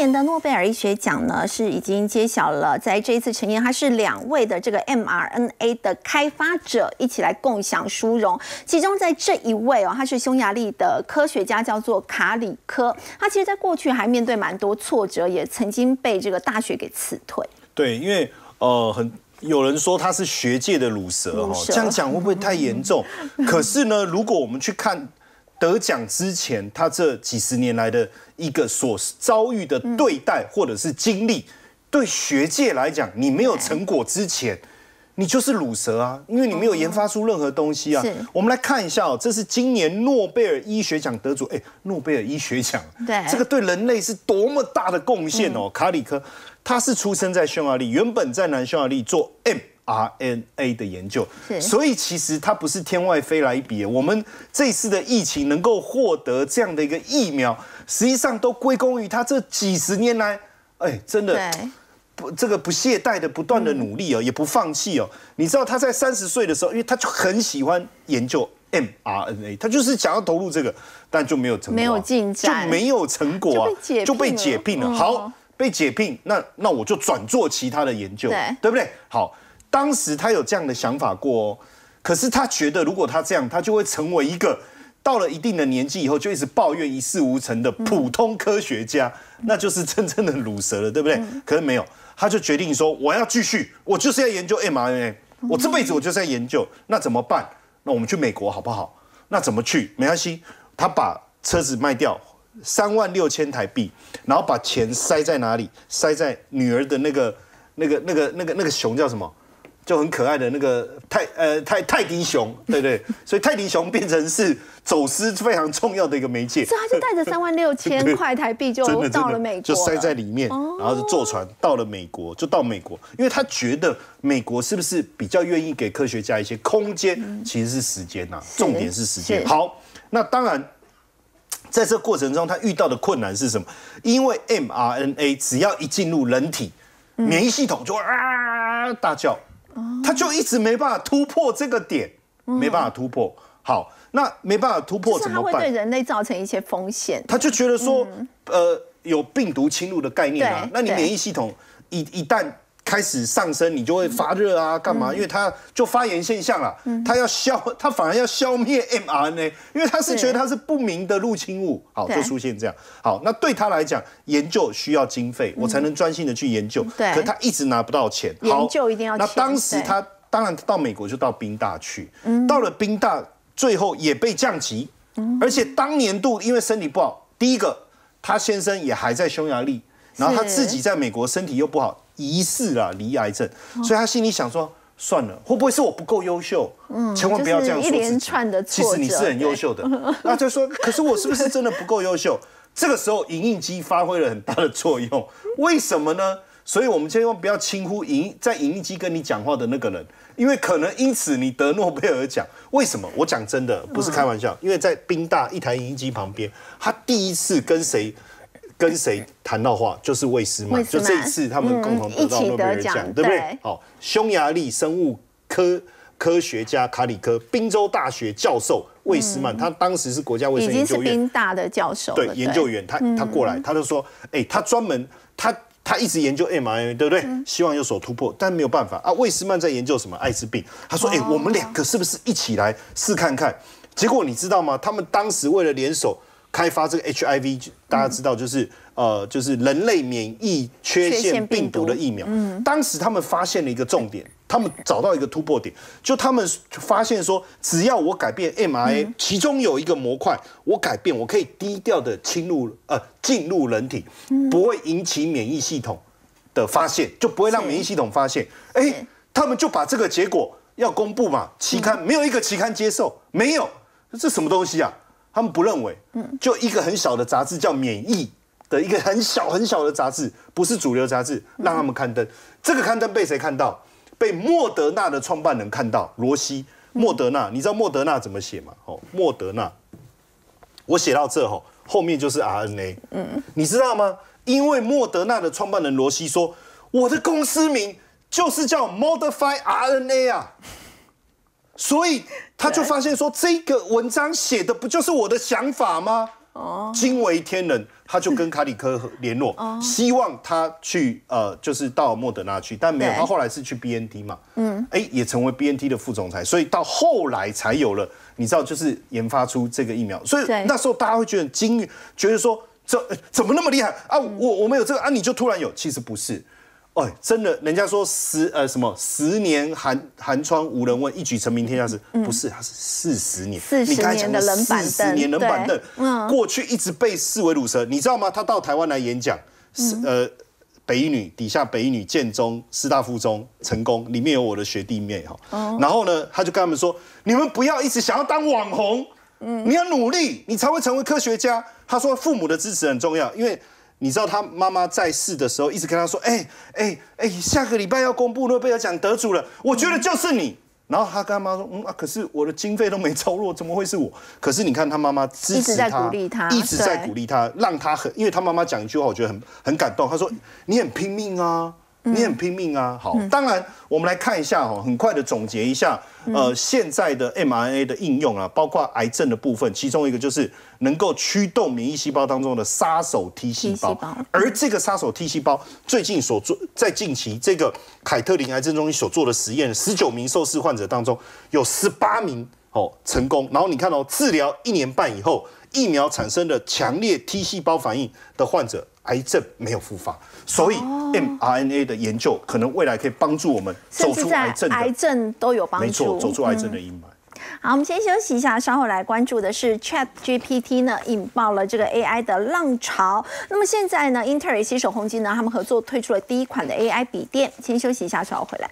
年的诺贝尔医学奖呢，是已经揭晓了，在这一次盛宴，它是2位的这个 mRNA 的开发者一起来共享殊荣。其中在这一位哦，他是匈牙利的科学家，叫做卡里科。他其实在过去还面对蛮多挫折，也曾经被这个大学给辞退。对，因为有人说他是学界的乳蛇哈，这样讲会不会太严重？可是呢，如果我们去看得奖之前他这几十年来的一个所遭遇的对待或者是经历，对学界来讲，你没有成果之前，你就是乳蛇啊，因为你没有研发出任何东西啊。我们来看一下哦，这是今年诺贝尔医学奖得主，诺贝尔医学奖，对，这个对人类是多么大的贡献哦，卡里科。 他是出生在匈牙利，原本在南匈牙利做 mRNA 的研究，所以其实他不是天外飞来一笔。我们这次的疫情能够获得这样的一个疫苗，实际上都归功于他这几十年来，真的不懈怠的不断的努力哦，也不放弃哦。你知道他在30岁的时候，因为他就很喜欢研究 mRNA， 他就是想要投入这个，但就没有成果，没有进展，就没有成果啊，就被解聘了。好。 被解聘，那我就转做其他的研究，对不对？好，当时他有这样的想法过哦，可是他觉得如果他这样，他就会成为一个到了一定的年纪以后就一直抱怨一事无成的普通科学家，那就是真正的乳蛇了，对不对？可是没有，他就决定说我要继续，我就是要研究 mRNA， 我这辈子我就是要研究，那怎么办？那我们去美国好不好？那怎么去？没关系，他把车子卖掉。 36,000台币，然后把钱塞在哪里？塞在女儿的那个熊叫什么？就很可爱的那个泰迪熊，对不对？所以泰迪熊变成是走私非常重要的一个媒介。所以他就带着36,000块台币就到了美国，就塞在里面，然后就坐船到了美国，就到美国，因为他觉得美国是不是比较愿意给科学家一些空间？其实是时间呐，重点是时间。好，那当然。 在这过程中，他遇到的困难是什么？因为 mRNA 只要一进入人体，免疫系统就啊大叫，他就一直没办法突破这个点，没办法突破。好，那没办法突破怎么办？它会对人类造成一些风险。他就觉得说，有病毒侵入的概念啊，那你免疫系统一旦 开始上升，你就会发热啊，干嘛？因为它就发炎现象了，它反而要消灭 mRNA， 因为它是觉得它是不明的入侵物，好，就出现这样。好，那对他来讲，研究需要经费，我才能专心的去研究。对，可他一直拿不到钱。研究一定要钱。那当时他当然到美国就到宾大去，到了宾大最后也被降级，而且当年度因为身体不好，第一个他先生也还在匈牙利，然后他自己在美国身体又不好。 疑似啦，罹癌症，所以他心里想说，算了，会不会是我不够优秀？千万不要这样说自己。其实你是很优秀的。那就说，可是我是不是真的不够优秀？这个时候，影印机发挥了很大的作用。为什么呢？所以我们千万不要轻忽在影印机跟你讲话的那个人，因为可能因此你得诺贝尔奖。为什么？我讲真的，不是开玩笑。因为在宾大一台影印机旁边，他第一次跟谁谈到话，就是魏斯曼，就这一次他们共同得到诺贝尔奖，对不对？好，匈牙利生物科学家卡里科，宾州大学教授魏斯曼，他当时是国家卫生研究院宾大的教授，对，研究员，他过来，他就说，他专门他一直研究 mRNA， 对不对？希望有所突破，但没有办法啊。魏斯曼在研究什么？艾滋病。他说，我们2个是不是一起来试看看？结果你知道吗？他们当时为了联手 开发这个 HIV， 大家知道就是人类免疫缺陷病毒的疫苗。当时他们发现了一个重点，他们找到一个突破点，就他们发现说，只要我改变 mRNA， 其中有一个模块我改变，我可以低调的进入人体，不会引起免疫系统的发现，就不会让免疫系统发现。他们就把这个结果要公布嘛，期刊没有一个期刊接受，没有，这什么东西啊？ 他们不认为，就一个很小的杂志叫《免疫》的一个很小的杂志，不是主流杂志，让他们刊登。这个刊登被谁看到？被莫德纳的创办人看到，罗西。莫德纳，你知道莫德纳怎么写吗？莫德纳，我写到这后面就是 RNA。你知道吗？因为莫德纳的创办人罗西说，我的公司名就是叫 Modify RNA 啊。 所以他就发现说，这个文章写的不就是我的想法吗？惊为天人，他就跟卡里科联络，希望他去就是到莫德纳去，但没有，他后来是去 BNT 嘛，嗯，哎，也成为 BNT 的副总裁，所以到后来才有了，你知道，就是研发出这个疫苗，所以那时候大家会觉得惊讶，觉得说怎么那么厉害啊？我们有这个啊，你就突然有，其实不是。 哎，真的，人家说十年寒窗无人问，一举成名天下事，不是，它是40年，40年的冷板凳，40年冷板凳，过去一直被视为乳蛇，你知道吗？他到台湾来演讲，北一女底下北一女、建中、师大附中、成功，里面有我的学弟妹哈，然后呢，他就跟他们说，你们不要一直想要当网红，你要努力，你才会成为科学家。他说父母的支持很重要，因为。 你知道他妈妈在世的时候，一直跟他说：“哎，下个礼拜要公布诺贝尔奖得主了，我觉得就是你。”然后他跟他妈说：“啊，可是我的经费都没超落，怎么会是我？”可是你看他妈妈支持他，一直在鼓励他，一直在鼓励他，让他很，因为他妈妈讲一句话，我觉得很感动。他说：“你很拼命啊，你很拼命啊。”好，当然我们来看一下哦，很快的总结一下，现在的 mRNA 的应用啊，包括癌症的部分，其中一个就是。 能够驱动免疫细胞当中的杀手 T 细胞，而这个杀手 T 细胞最近所做，在近期这个凯特琳癌症中心所做的实验，19名受试患者当中有18名哦成功。然后你看哦，治疗1年半以后，疫苗产生的强烈 T 细胞反应的患者，癌症没有复发。所以 mRNA 的研究可能未来可以帮助我们走出癌症，癌症都有帮助，没错，走出癌症的阴霾。 好，我们先休息一下，稍后来关注的是 ChatGPT 呢引爆了这个 AI 的浪潮。那么现在呢，英特尔携手宏碁呢，他们合作推出了第一款的 AI 笔电。先休息一下，稍后回来。